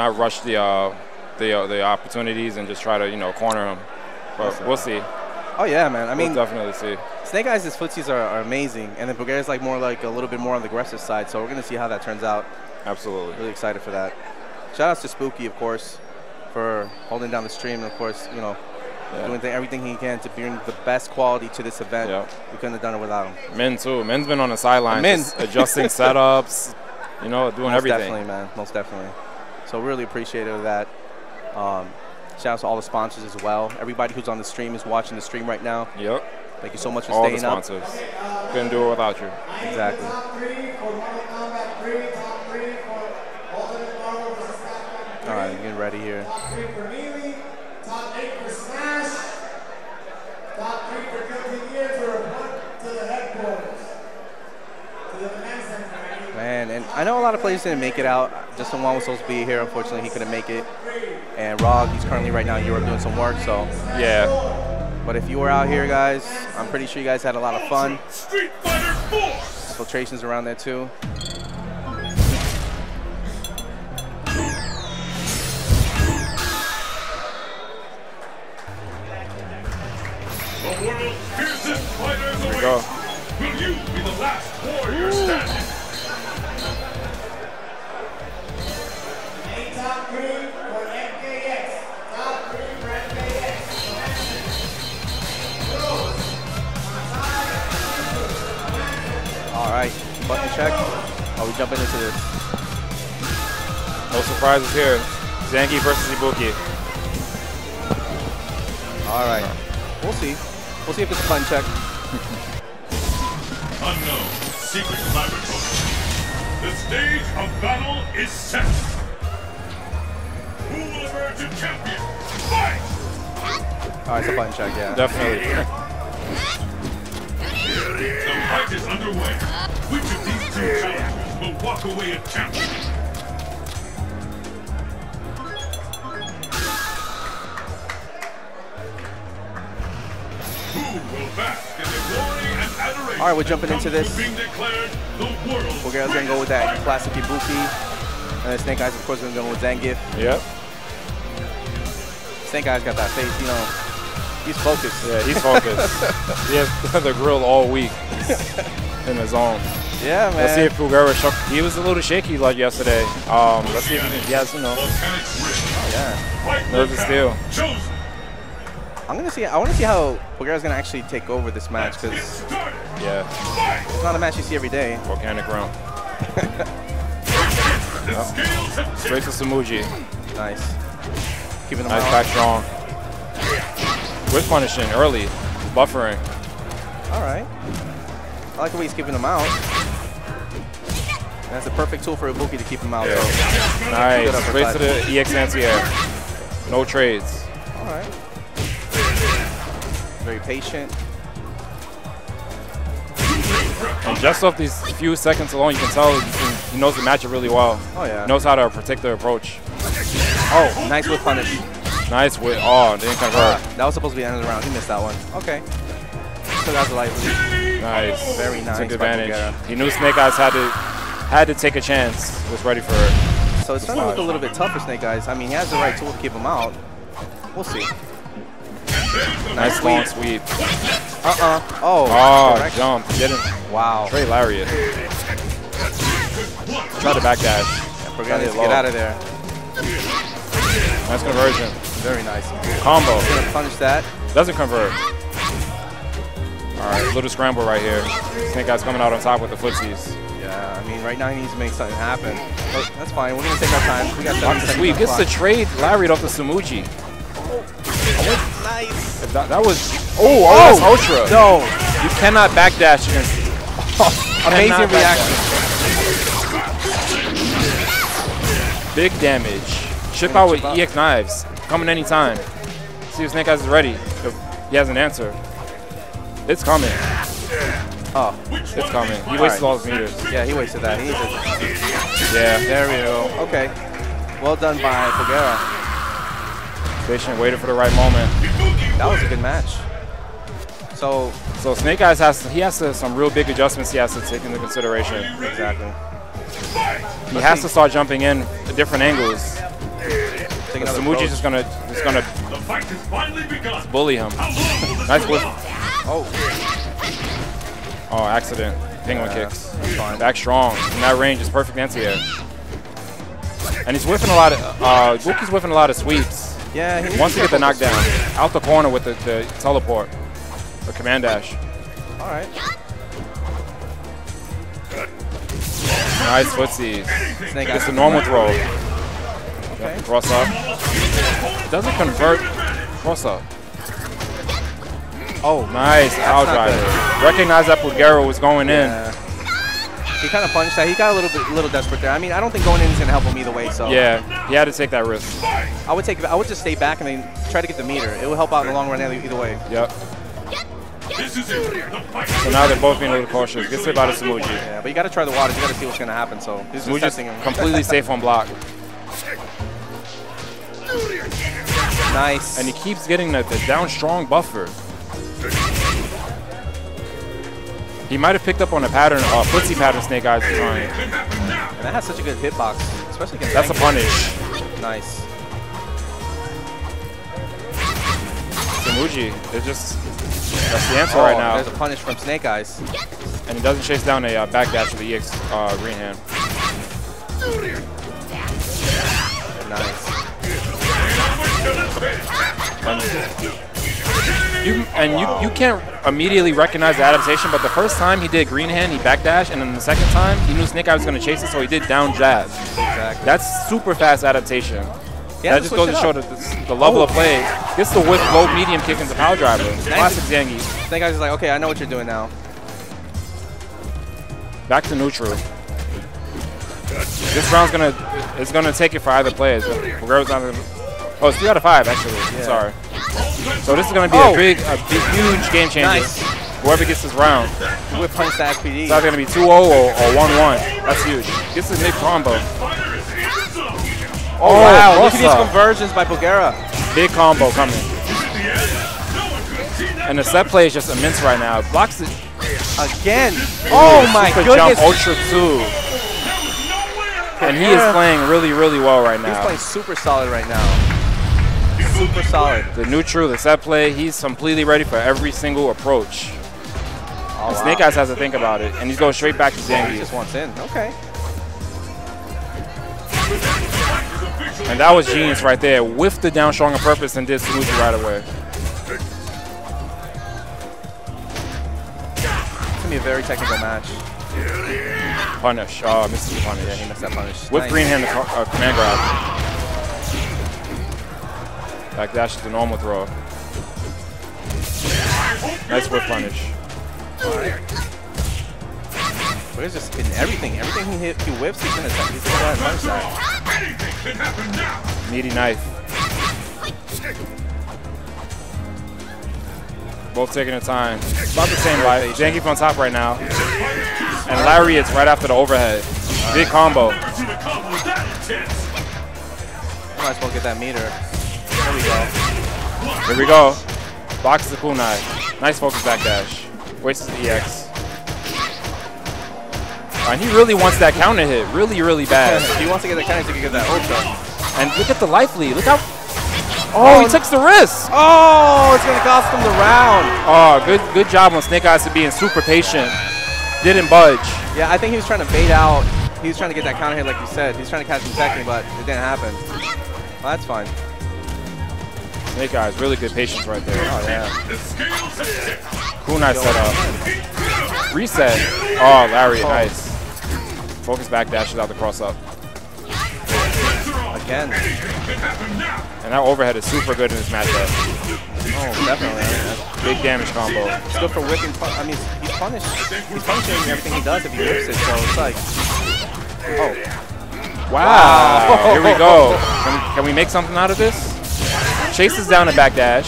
not rush the opportunities and just try to, you know, corner him. But we'll see. Oh yeah, man. I mean, we'll definitely see. Snake Eyez's footsies are amazing, and then Pugera's like more like a little bit more on the aggressive side. So we're gonna see how that turns out. Absolutely. Really excited for that. Shout outs to Spooky, of course, for holding down the stream, and of course, you know, doing everything he can to bring the best quality to this event. Yep. We couldn't have done it without him. Min too. Min's been on the sidelines, adjusting setups. You know, doing everything. Most definitely, man. Most definitely. So really appreciative of that. Shout out to all the sponsors as well. Everybody who's on the stream is watching the stream right now. Yep. Thank you so much for staying up. All the sponsors. Up. Couldn't do it without you. Exactly. All right, getting ready here. Top 3 for Melee, top 8 for Smash, top 3 for Guilty Gear for a punt to the headquarters. Man, and I know a lot of players didn't make it out. Justin Wong was supposed to be here. Unfortunately, he couldn't make it. And Rog, he's currently right now in Europe doing some work, so. Yeah. But if you were out here, guys, I'm pretty sure you guys had a lot of fun. Street Fighter 4! Infiltrations around there, too. The world's fiercest fighters await. Will you be the last warrior standing? All right, button check. Are we jumping into this? No surprises here. Zangief versus Ibuki. All right, we'll see. We'll see if it's a button check. Unknown secret laboratory. The stage of battle is set. Who will emerge a champion? Fight! All right, it's a button check, yeah. Definitely. The fight is underway. Which of these two challengers will walk away a champion? Who will bask in the glory and adoration? All right, we're jumping into this. Pugera's gonna go with that classic Ibuki, and Snake Eyez, of course, gonna go with Zangief. Yep. Snake Eyez got that face, you know. He's focused. Yeah, he's focused. He has the grill all week. In his zone. Yeah, man. Let's see if Pugera shook. He was a little shaky like yesterday. Let's see if he has, you know. Oh, yeah. Nerves of steel. I'm going to see. I want to see how Pugera's going to actually take over this match because. Yeah. It's not a match you see every day. Volcanic round. Yep. Straight to Samuji. Nice. Keeping him back strong. We're punishing early, buffering. All right. I like the way he's keeping him out. And that's a perfect tool for Ibuki to keep him out. Yeah. So. Nice. Straight to the EX anti-air. No trades. All right. Very patient. And just off these few seconds alone, you can tell he knows the matchup really well. Oh yeah. Knows how to protect the approach. Oh, nice with punish. Nice with didn't convert. That was supposed to be the end of the round. He missed that one. Okay. So that's a light lead. Nice. Very nice. Took advantage. He knew Snake Eyez had to take a chance. Was ready for it. So it's starting to look a little bit tough for Snake Eyez. I mean, he has the right tool to keep him out. We'll see. Nice long sweep. Oh, jump. Didn't. Wow. Trey Lariat. Try to backdash. Yeah, forgot to get out of there. Nice conversion. Very nice. Combo. He's gonna punish that. Doesn't convert. All right, little scramble right here. Snake Eyez coming out on top with the footsies. Yeah, I mean, right now he needs to make something happen. But that's fine. We're gonna take our time. We got the sweep. Gets the trade. Lariat off the Samuji. Oh, nice. That was. That's ultra. No, you cannot backdash against. Amazing reaction. Big damage. Chip out with EX knives. Coming anytime. See if Snake Eyez is ready. He has an answer. It's coming. Oh, it's coming. He wasted all his meters. Yeah, he wasted that. He needs it. Yeah, there we go. Okay. Well done by Pugera. Patient, waited for the right moment. That was a good match. So Snake Eyez has some real big adjustments he has to take into consideration. Exactly. He has to start jumping in at different angles. Samuji's just gonna the fight has finally begun. Bully him. Nice blip. Oh. Oh, accident. Penguin kicks. Fine. Back strong. In that range is perfect anti-air. And he's whiffing a lot of Ibuki's whiffing a lot of sweeps. Yeah, he wants to get the knockdown. Out the corner with the teleport. Or command dash. Alright. Nice footsies. Snake Eyez. It's a normal throw. Okay. Yep, cross up. Doesn't convert. Cross up. Oh, nice out driver. Recognize that Pugera was going in. He kind of punched that. He got a little desperate there. I mean, I don't think going in is gonna help him either way. So yeah, he had to take that risk. I would just stay back and then try to get the meter. It will help out in the long run either way. Yep. So now they're both being a little cautious. Gets hit by the Smuji. Yeah, but you got to try the waters. You got to see what's going to happen. So Smuji's completely safe on block. Nice. And he keeps getting the down strong buffer. He might have picked up on a pattern, footsie pattern Snake Eyez is trying. And that has such a good hitbox, especially against. That's a punish. Nice. Samuji, they're just. That's the answer right now. There's a punish from Snake Eyez. And he doesn't chase down a backdash with the EX green hand. Nice. You can't immediately recognize the adaptation, but the first time he did green hand, he backdashed, and then the second time, he knew Snake Eyez was going to chase it, so he did down jab. Exactly. That's super fast adaptation. Yeah, that just goes to show that the level of play. Gets the whip, low, medium kick into power driver. Classic Zangief. Snake Eyez is like, okay, I know what you're doing now. Back to neutral. This round's gonna take it for either players. Oh, it's 3 out of 5 actually. Yeah. Sorry. So this is gonna be a big, huge game changer. Nice. Whoever gets this round. Whip punch to SPD. It's either gonna be 2-0 or 1-1. That's huge. Gets his mid combo. Oh, wow, look at these conversions by Pugera. Big combo coming. And the set play is just immense right now. It blocks it. Again. Oh, my goodness. Jump Ultra 2. And he is playing really, really well right now. He's playing super solid right now. Super solid. The neutral, the set play, he's completely ready for every single approach. And Snake Eyez has to think about it. And he's going straight back to Zangief. He just wants in. Okay. And that was genius right there. Whiffed the down strong on purpose and did smoothie right away. It's going to be a very technical match. Punish. Oh, missed the punish. Yeah, he missed that punish. Whip green hand command grab. Back dash is the normal throw. Nice whip punish. But he's just hitting everything. Everything he whips, he's going to punish that. Meaty knife. Both taking their time. About the same life. Zangief on top right now. And Lariat's right after the overhead. Big combo. Might as well get that meter. There we go. Here we go. Boxes the kunai. Nice focus backdash. Wastes the EX. And he really wants that counter hit really bad. He wants to get the counter so he can get that ultra. And look at the life lead. Look how... Oh, he takes the risk. Oh, it's going to cost him the round. Oh, good job on Snake Eyez for being super patient. Didn't budge. Yeah, I think he was trying to bait out. He was trying to get that counter hit like you said. He was trying to catch him second, but it didn't happen. Well, that's fine. Snake Eyez, really good patience right there. Oh, yeah. Kunai set up. Reset. Oh, Larry, nice. Focus back dashes out the cross up. Again. And that overhead is super good in this matchup. Oh, definitely. Yeah. Big damage combo. It's good for whipping. I mean, he's punished. He's punishing everything he does if he whips it, so it's like. Oh. Wow. Here we go. Can we make something out of this? Chases down a back dash.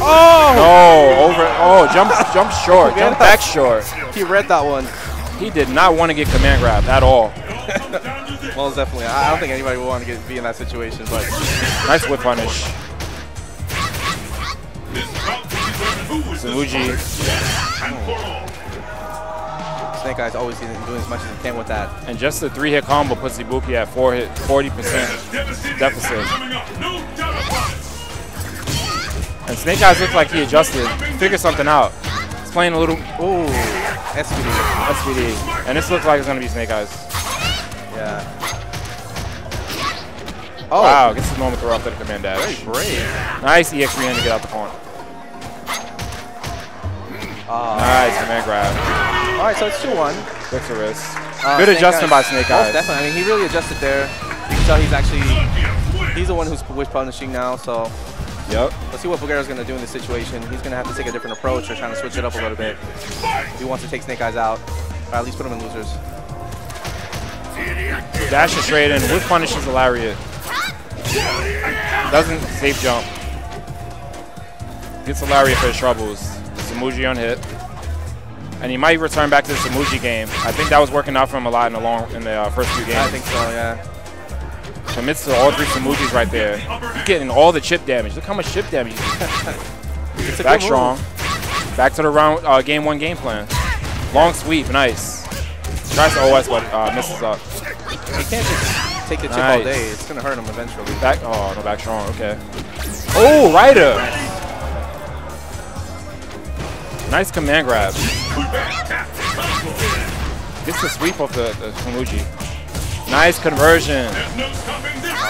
Oh! No, over. Oh, jump short. Jump back short. He read that one. He did not want to get command grabbed at all. Well, definitely. I don't think anybody would want to be in that situation, but nice whip punish. Samuji. Snake Eyez always doing as much as he can with that. And just the three-hit combo puts Ibuki at 40% deficit. And Snake Eyez looked like he adjusted, figured something out. He's playing a little... Ooh, SPD. And this looks like it's going to be Snake Eyez. Yeah. Oh. Wow, gets his normal throw up to the command dash. Very brave. Nice EXPN to get out the corner. Nice command grab. Alright, so it's 2-1. Fix a wrist. Good adjustment by Snake Eyez. Definitely. I mean, he really adjusted there. You can tell he's actually, he's the one who's wish punishing now, so. Yep. Let's see what Pugera's going to do in this situation. He's going to have to take a different approach or trying to switch it up a little bit. He wants to take Snake Eyez out, or at least put him in losers. Dash is straight in. Whiff punishes the lariat. Doesn't safe jump. Gets a lariat for his troubles. Samuji on hit, and he might return back to the Samuji game. I think that was working out for him a lot in the first few games. I think so, yeah. Commits to all three Samujis right there. He's getting all the chip damage. Look how much chip damage. He's back strong. Back to the round game one game plan. Long sweep, nice. Tries to OS but misses up. He can't just take the chip all day. It's going to hurt him eventually. Back, oh, no, back strong. Okay. Oh, rider. Nice command grab. Gets the sweep off the Samuji. Nice conversion. Oh,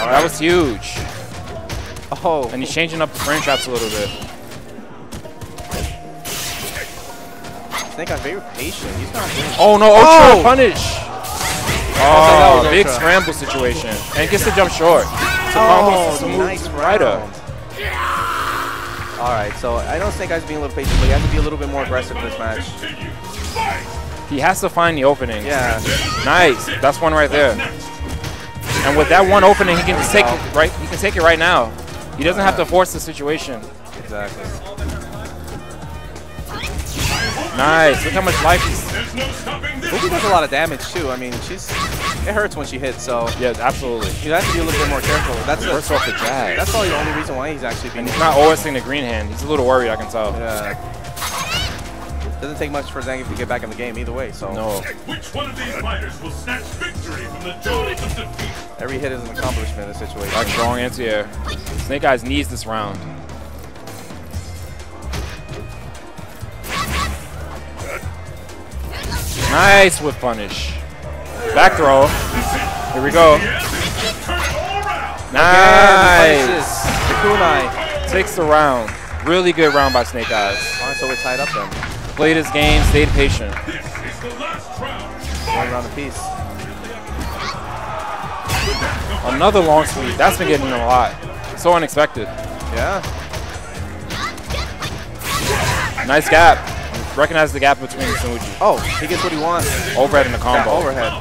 that was huge. Oh. And he's changing up the frame traps a little bit. Snake Eyez very patient. He's not doing ultra punish. Oh, big scramble situation. And gets to jump short. Nice rider. Alright, so I know Snake Eyez being a little patient, but he has to be a little bit more aggressive in this match. He has to find the opening. Yeah. Nice. That's one right there. And with that one opening, he can just take it right. He can take it right now. He doesn't have to force the situation. Exactly. Nice. Look how much life he's. She does a lot of damage too. I mean, it hurts when she hits. So yeah, absolutely. You have to be a little bit more careful. That's first off the jab. That's probably the only reason why he's actually. And he's not OSing the green hand. He's a little worried, I can tell. Yeah. Doesn't take much for Zangief to get back in the game either way. So no. Which one of these fighters will snatch victory from the jaws of defeat? Every hit is an accomplishment in this situation. Back strong anti-air. Snake Eyez needs this round. Nice whiff punish. Back throw. Here we go. Nice. The kunai takes the round. Really good round by Snake Eyez. All right, so we're tied up then. Played his game, stayed patient. One round apiece. Another long sweep. That's been getting him a lot. It's so unexpected. Yeah. Nice gap. Recognize the gap between the Samuji. Oh, he gets what he wants. Overhead in the combo. Overhead.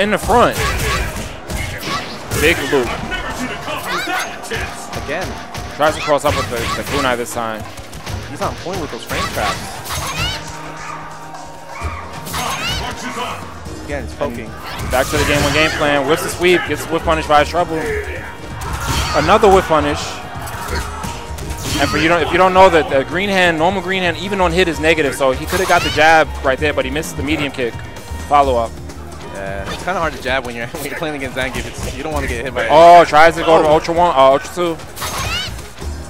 In the front. Big loop. Again. Tries to cross up with the kunai this time. He's on point with those frame traps. Again, it's poking. And back to the game one game plan. Whips the sweep. Gets whiff punished by his trouble. Another whiff punish. And for if you don't know that the green hand, normal green hand, even on hit is negative, so he could have got the jab right there, but he missed the medium kick follow up. Yeah, it's kind of hard to jab when you're playing against Zangief. You don't want to get hit by it. Oh, tries to go to Ultra 1, Ultra 2.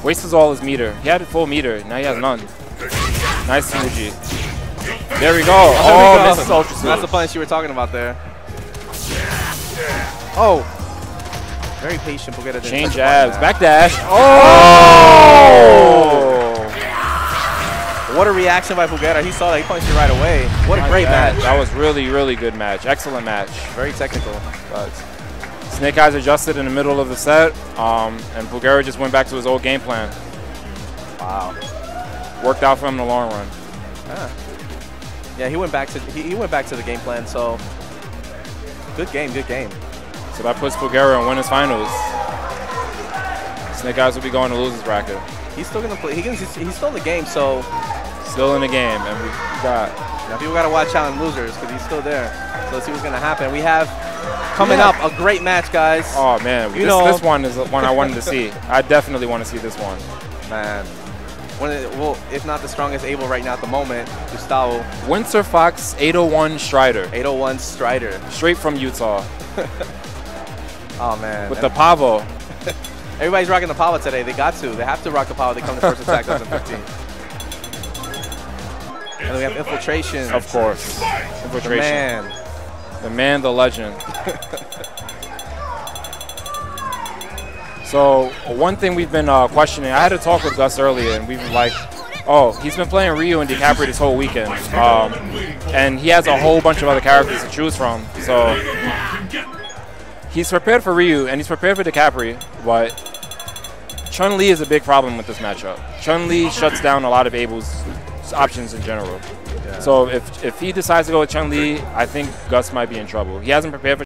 Wastes all his meter. He had a full meter, now he has none. Nice synergy. There we go. Oh, misses Ultra 2. That's the punish you were talking about there. Oh. Very patient. We'll get it. Change jabs. Back dash. Oh! What a reaction by Pugera. He saw that. He punched it right away. What a great match. That was really, really good match. Excellent match. Very technical. But Snake Eyez adjusted in the middle of the set, and Pugera just went back to his old game plan. Wow. Worked out for him in the long run. Yeah, he went back to the game plan. So good game. Good game. So that puts Pugera in winners finals. Snake Eyez will be going to losers bracket. He's still gonna play. He's still in the game, so still in the game, and we got people gotta watch out on losers because he's still there. So let's see what's gonna happen. We have coming up a great match, guys. Oh man, this one is one I wanted to see. I definitely want to see this one. Man, one of the, well, if not the strongest able right now at the moment, Gustavo. Winter Fox, 801 Strider. 801 Strider. Straight from Utah. Oh, man. With the pavo. Everybody's rocking the pavo today. They got to. They have to rock the pavo. They come to first attack 2015. And then we have Infiltration. Of course. Infiltration. The man. The man, the legend. So one thing we've been questioning, I had a talk with Gus earlier, and we've been like, oh, he's been playing Rio and DiCaprio this whole weekend, and he has a whole bunch of other characters to choose from. So he's prepared for Rio and he's prepared for DiCaprio, but Chun-Li is a big problem with this matchup. Chun-Li shuts down a lot of Abel's options in general. Yeah. So if he decides to go with Chun-Li, I think Gus might be in trouble. He hasn't prepared for